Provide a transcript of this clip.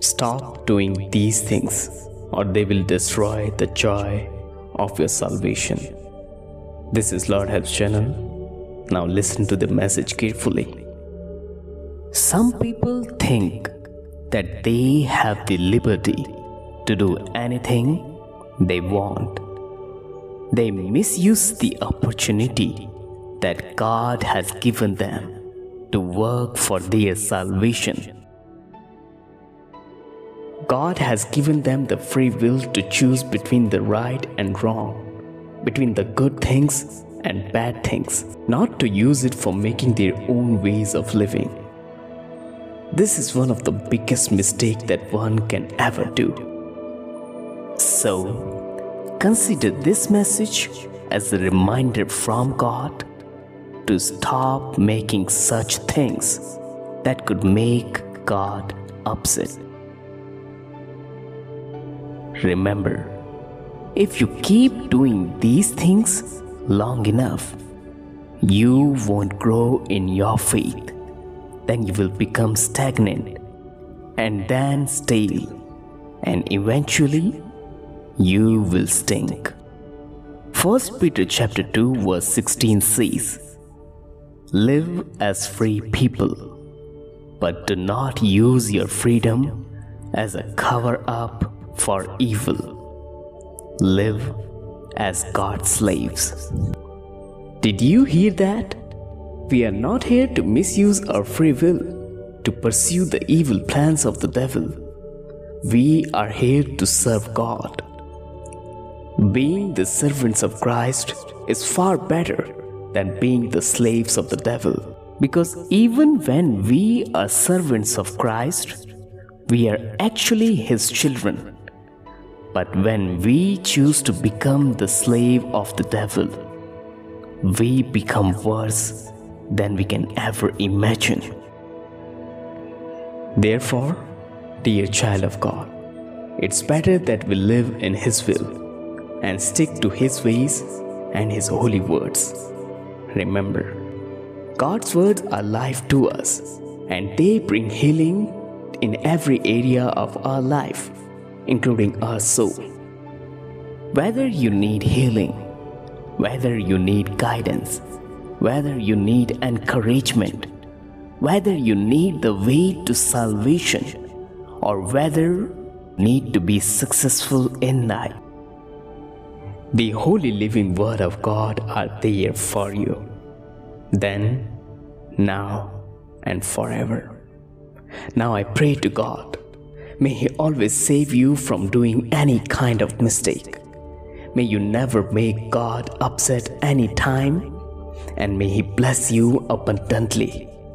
Stop doing these things, or they will destroy the joy of your salvation. This is Lord Helps channel. Now listen to the message carefully. Some people think that they have the liberty to do anything they want. They misuse the opportunity that God has given them to work for their salvation. God has given them the free will to choose between the right and wrong, between the good things and bad things, not to use it for making their own ways of living. This is one of the biggest mistakes that one can ever do. So, consider this message as a reminder from God to stop making such things that could make God upset. Remember, if you keep doing these things long enough, you won't grow in your faith. Then you will become stagnant and then stale, and eventually you will stink. 1 Peter chapter 2 verse 16 says, "Live as free people, but do not use your freedom as a cover-up for evil. Live as God's slaves." Did you hear that? We are not here to misuse our free will to pursue the evil plans of the devil. We are here to serve God. Being the servants of Christ is far better than being the slaves of the devil, because even when we are servants of Christ, we are actually His children. But when we choose to become the slave of the devil, we become worse than we can ever imagine. Therefore, dear child of God, it's better that we live in His will and stick to His ways and His holy words. Remember, God's words are life to us, and they bring healing in every area of our life, including our soul. Whether you need healing, whether you need guidance, whether you need encouragement, whether you need the way to salvation, or whether you need to be successful in life, the holy living word of God are there for you, then, now, and forever. Now I pray to God, may He always save you from doing any kind of mistake. May you never make God upset any time, and may He bless you abundantly.